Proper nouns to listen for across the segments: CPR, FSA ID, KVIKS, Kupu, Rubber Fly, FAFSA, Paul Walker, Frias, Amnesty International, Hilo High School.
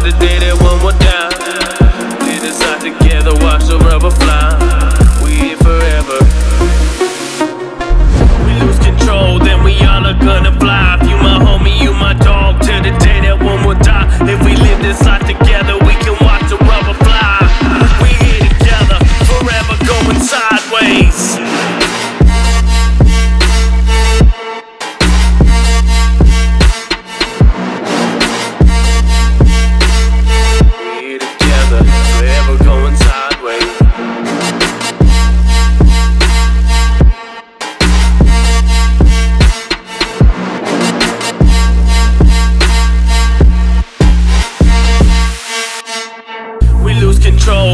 should've did it one more time. Did us out together, watch the rubber fly. We in forever. We lose control, then we all are gonna fly. If you my homie, you my dog, till the day that one will die. If we live this life together, we can watch the rubber fly. We here together, forever going sideways.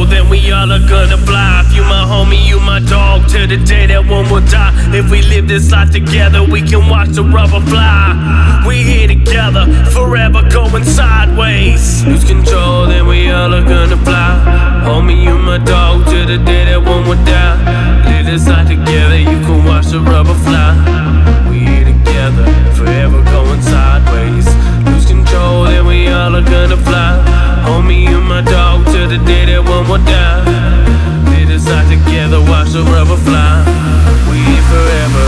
Then we all are gonna fly. If you my homie, you my dog, till the day that one will die. If we live this life together, we can watch the rubber fly. We here together, forever going sideways. Lose control, then we all are gonna fly. Homie, you my dog, till the day that one will die. Live this life together, you can watch the rubber fly. We here together, forever going sideways. Lose control, then we all are gonna fly. Homie, you my dog, till the day that one will die. Live this life together, watch the rubber fly. We here forever.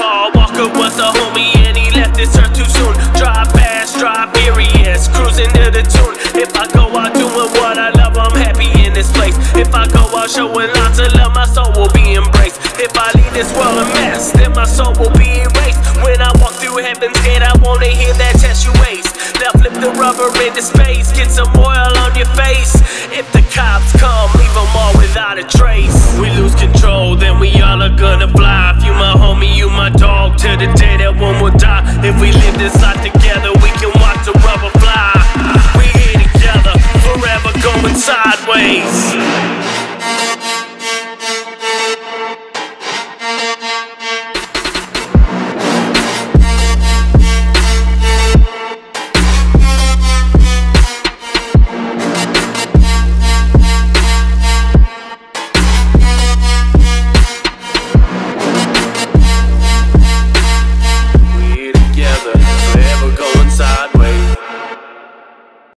Paul Walker was a homie and he left this earth too soon. Drive fast, drive furious, cruising to the tune. If I go out doing what I love, I'm happy in this place. If I go out showing lots of love, my soul will be embraced. If I leave this world a mess, then my soul will